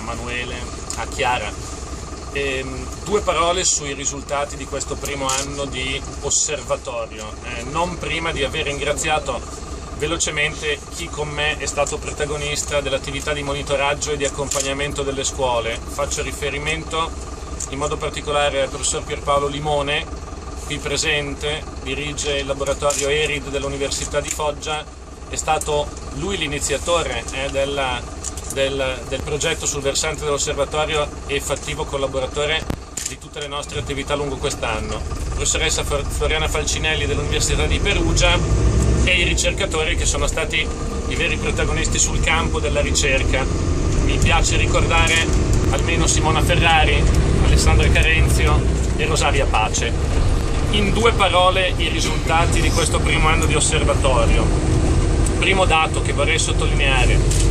Emanuele, a Chiara, due parole sui risultati di questo primo anno di osservatorio, non prima di aver ringraziato velocemente chi con me è stato protagonista dell'attività di monitoraggio e di accompagnamento delle scuole. Faccio riferimento in modo particolare al professor Pierpaolo Limone, qui presente, dirige il laboratorio ERID dell'Università di Foggia, è stato lui l'iniziatore del progetto sul versante dell'osservatorio e fattivo collaboratore di tutte le nostre attività lungo quest'anno, professoressa Floriana Falcinelli dell'Università di Perugia e i ricercatori che sono stati i veri protagonisti sul campo della ricerca. Mi piace ricordare almeno Simona Ferrari, Alessandro Carenzio e Rosaria Pace. In due parole i risultati di questo primo anno di osservatorio. Primo dato che vorrei sottolineare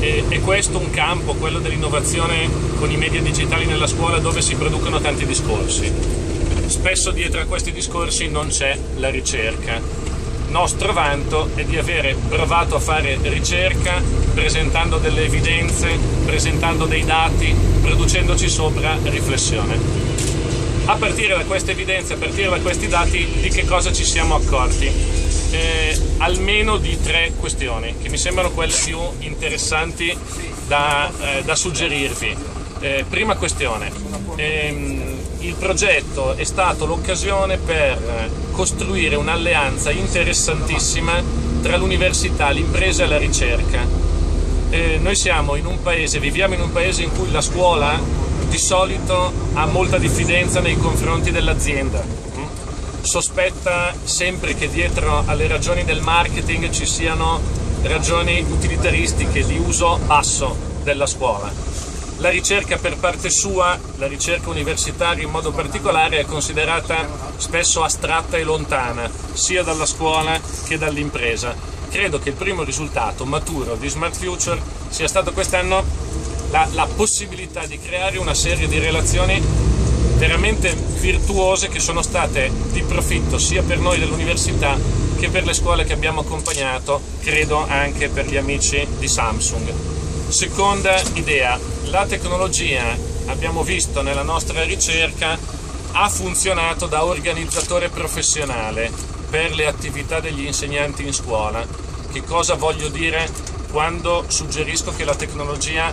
è questo, un campo, quello dell'innovazione con i media digitali nella scuola, dove si producono tanti discorsi. Spesso dietro a questi discorsi non c'è la ricerca. Nostro vanto è di avere provato a fare ricerca presentando delle evidenze, presentando dei dati, producendoci sopra riflessione. A partire da queste evidenze, a partire da questi dati, di che cosa ci siamo accorti? Almeno di tre questioni che mi sembrano quelle più interessanti da suggerirvi. Prima questione, il progetto è stato l'occasione per costruire un'alleanza interessantissima tra l'università, l'impresa e la ricerca. Noi siamo in un paese, viviamo in un paese in cui la scuola di solito ha molta diffidenza nei confronti dell'azienda. Sospetta sempre che dietro alle ragioni del marketing ci siano ragioni utilitaristiche di uso basso della scuola. La ricerca per parte sua, la ricerca universitaria in modo particolare, è considerata spesso astratta e lontana, sia dalla scuola che dall'impresa. Credo che il primo risultato maturo di Smart Future sia stato quest'anno la possibilità di creare una serie di relazioni veramente virtuose che sono state di profitto sia per noi dell'università che per le scuole che abbiamo accompagnato, credo anche per gli amici di Samsung. Seconda idea, la tecnologia, abbiamo visto nella nostra ricerca, ha funzionato da organizzatore professionale per le attività degli insegnanti in scuola. Che cosa voglio dire quando suggerisco che la tecnologia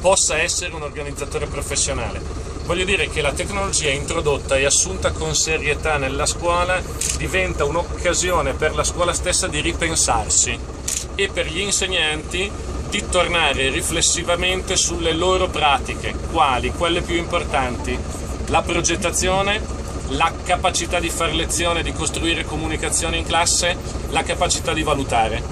possa essere un organizzatore professionale? Voglio dire che la tecnologia introdotta e assunta con serietà nella scuola diventa un'occasione per la scuola stessa di ripensarsi e per gli insegnanti di tornare riflessivamente sulle loro pratiche, quali quelle più importanti, la progettazione, la capacità di far lezione, di costruire comunicazione in classe, la capacità di valutare.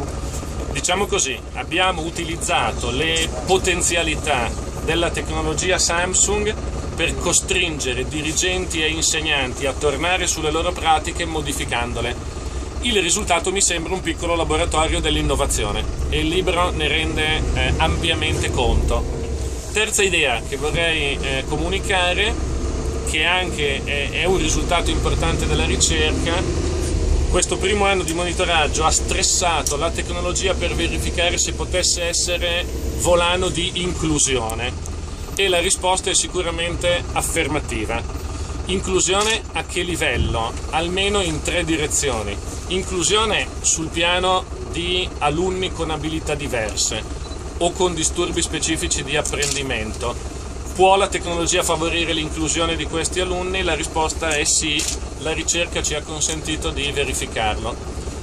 Diciamo così, abbiamo utilizzato le potenzialità della tecnologia Samsung per costringere dirigenti e insegnanti a tornare sulle loro pratiche modificandole. Il risultato mi sembra un piccolo laboratorio dell'innovazione e il libro ne rende ampiamente conto. Terza idea che vorrei comunicare, che anche è un risultato importante della ricerca, questo primo anno di monitoraggio ha stressato la tecnologia per verificare se potesse essere volano di inclusione. E la risposta è sicuramente affermativa. Inclusione a che livello? Almeno in tre direzioni. Inclusione sul piano di alunni con abilità diverse o con disturbi specifici di apprendimento. Può la tecnologia favorire l'inclusione di questi alunni? La risposta è sì, la ricerca ci ha consentito di verificarlo.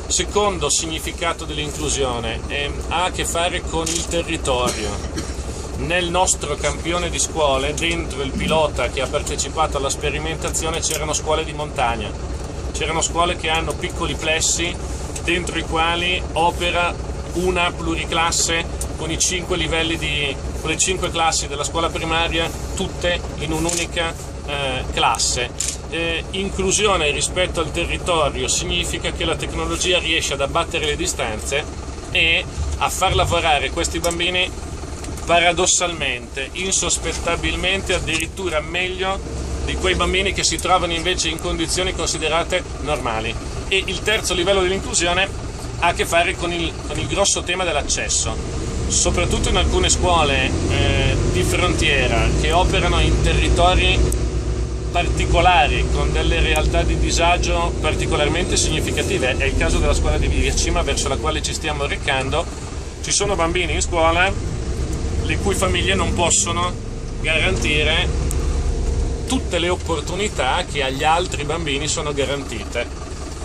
Secondo significato dell'inclusione ha a che fare con il territorio. Nel nostro campione di scuole, dentro il pilota che ha partecipato alla sperimentazione, c'erano scuole di montagna, c'erano scuole che hanno piccoli plessi dentro i quali opera una pluriclasse con i 5 livelli con le 5 classi della scuola primaria, tutte in un'unica classe. Inclusione rispetto al territorio significa che la tecnologia riesce ad abbattere le distanze e a far lavorare questi bambini paradossalmente, insospettabilmente, addirittura meglio di quei bambini che si trovano invece in condizioni considerate normali. E il terzo livello dell'inclusione ha a che fare con il grosso tema dell'accesso. soprattutto in alcune scuole di frontiera che operano in territori particolari con delle realtà di disagio particolarmente significative. È il caso della scuola di Villacima, verso la quale ci stiamo recando. Ci sono bambini in scuola le cui famiglie non possono garantire tutte le opportunità che agli altri bambini sono garantite.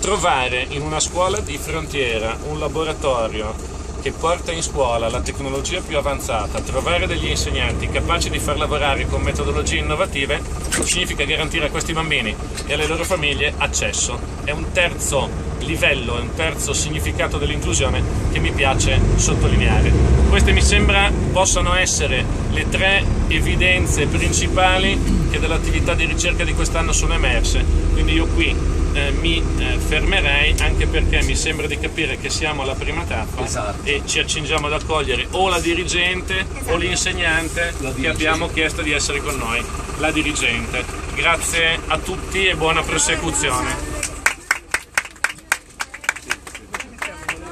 Trovare in una scuola di frontiera un laboratorio che porta in scuola la tecnologia più avanzata, trovare degli insegnanti capaci di far lavorare con metodologie innovative, significa garantire a questi bambini e alle loro famiglie accesso. È un terzo livello, è un terzo significato dell'inclusione che mi piace sottolineare. Queste mi sembra possano essere le tre evidenze principali che dall'attività di ricerca di quest'anno sono emerse, quindi io qui mi fermerei, anche perché mi sembra di capire che siamo alla prima tappa. Esatto. E ci accingiamo ad accogliere o la dirigente, esatto, o l'insegnante che abbiamo chiesto di essere con noi. La dirigente. Grazie a tutti e buona prosecuzione.